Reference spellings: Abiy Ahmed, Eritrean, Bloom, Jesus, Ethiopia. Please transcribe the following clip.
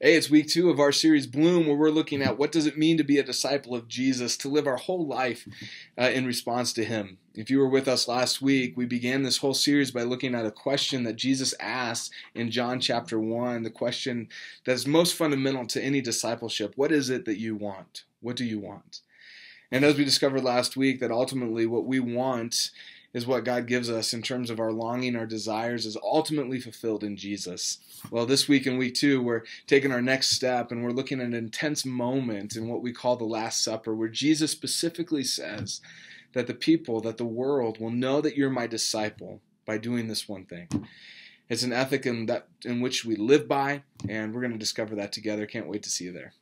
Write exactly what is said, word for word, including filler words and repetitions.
Hey, it's week two of our series Bloom, where we're looking at what does it mean to be a disciple of Jesus, to live our whole life uh, in response to him. If you were with us last week, we began this whole series by looking at a question that Jesus asked in John chapter one, the question that's most fundamental to any discipleship. What is it that you want? What do you want? And as we discovered last week, that ultimately what we want is what God gives us in terms of our longing, our desires, is ultimately fulfilled in Jesus. Well, this week in week two, we're taking our next step, and we're looking at an intense moment in what we call the Last Supper, where Jesus specifically says that the people, that the world will know that you're my disciple by doing this one thing. It's an ethic in, that, in which we live by, and we're going to discover that together. Can't wait to see you there.